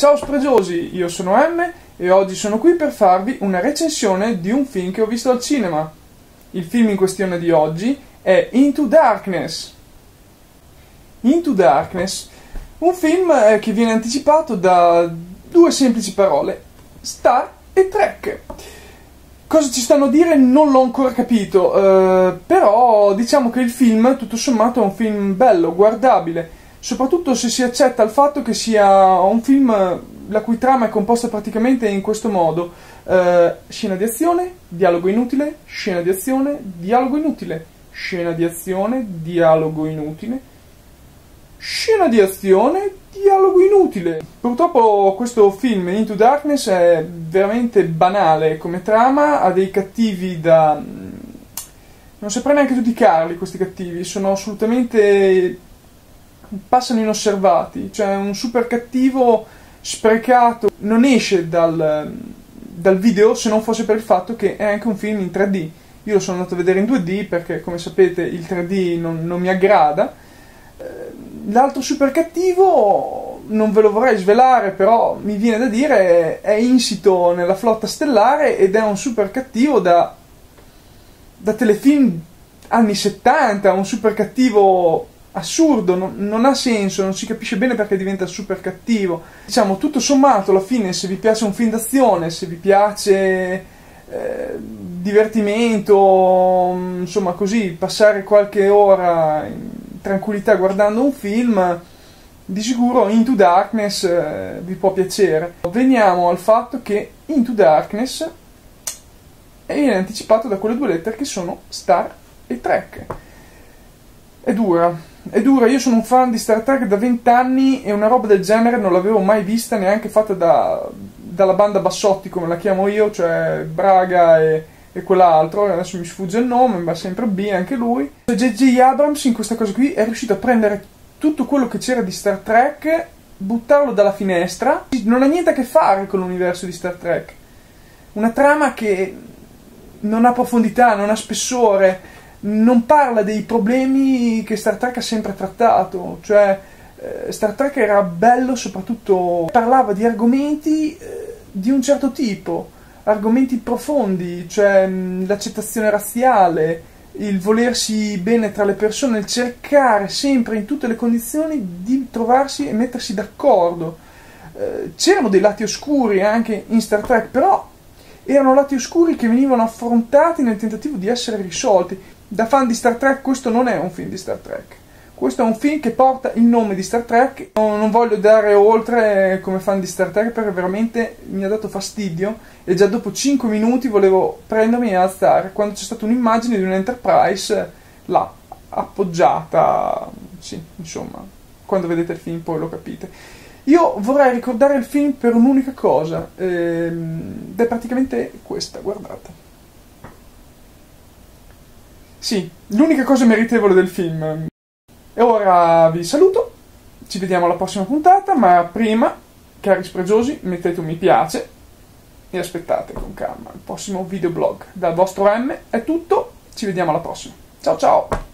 Ciao spregiosi, io sono M e oggi sono qui per farvi una recensione di un film che ho visto al cinema. Il film in questione di oggi è Into Darkness. Into Darkness, un film che viene anticipato da due semplici parole, Star e Trek. Cosa ci stanno a dire non l'ho ancora capito, però diciamo che il film tutto sommato è un film bello, guardabile, soprattutto se si accetta il fatto che sia un film la cui trama è composta praticamente in questo modo: scena di azione, dialogo inutile, scena di azione, dialogo inutile, scena di azione, dialogo inutile, scena di azione, dialogo inutile. Purtroppo questo film Into Darkness è veramente banale come trama, ha dei cattivi da... non saprei neanche giudicarli, questi cattivi sono assolutamente... passano inosservati, cioè un super cattivo sprecato non esce dal video se non fosse per il fatto che è anche un film in 3D. Io lo sono andato a vedere in 2D perché, come sapete, il 3D non mi aggrada. L'altro super cattivo non ve lo vorrei svelare, però mi viene da dire è insito nella flotta stellare ed è un super cattivo da telefilm anni 70, un super cattivo assurdo, non ha senso, non si capisce bene perché diventa super cattivo. Diciamo, tutto sommato, alla fine, se vi piace un film d'azione, se vi piace divertimento, insomma così, passare qualche ora in tranquillità guardando un film, di sicuro Into Darkness vi può piacere. Veniamo al fatto che Into Darkness viene anticipato da quelle due lettere che sono Star e Trek. È dura, io sono un fan di Star Trek da 20 anni e una roba del genere non l'avevo mai vista, neanche fatta dalla banda Bassotti, come la chiamo io, cioè Braga e quell'altro, adesso mi sfugge il nome, ma sempre B anche lui. J.J. Abrams in questa cosa qui è riuscito a prendere tutto quello che c'era di Star Trek, buttarlo dalla finestra, non ha niente a che fare con l'universo di Star Trek, una trama che non ha profondità, non ha spessore, non parla dei problemi che Star Trek ha sempre trattato, cioè Star Trek era bello soprattutto, parlava di argomenti di un certo tipo, argomenti profondi, cioè l'accettazione razziale, il volersi bene tra le persone, il cercare sempre in tutte le condizioni di trovarsi e mettersi d'accordo. C'erano dei lati oscuri anche in Star Trek, però erano lati oscuri che venivano affrontati nel tentativo di essere risolti. Da fan di Star Trek, questo non è un film di Star Trek, questo è un film che porta il nome di Star Trek. Non voglio dare oltre come fan di Star Trek perché veramente mi ha dato fastidio e già dopo 5 minuti volevo prendermi e alzare quando c'è stata un'immagine di un'Enterprise là, appoggiata, sì, insomma, quando vedete il film poi lo capite. Io vorrei ricordare il film per un'unica cosa, ed è praticamente questa, guardate. Sì, l'unica cosa meritevole del film. E ora vi saluto, ci vediamo alla prossima puntata, ma prima, cari spregiosi, mettete un mi piace e aspettate con calma il prossimo videoblog. Dal vostro M è tutto, ci vediamo alla prossima. Ciao ciao!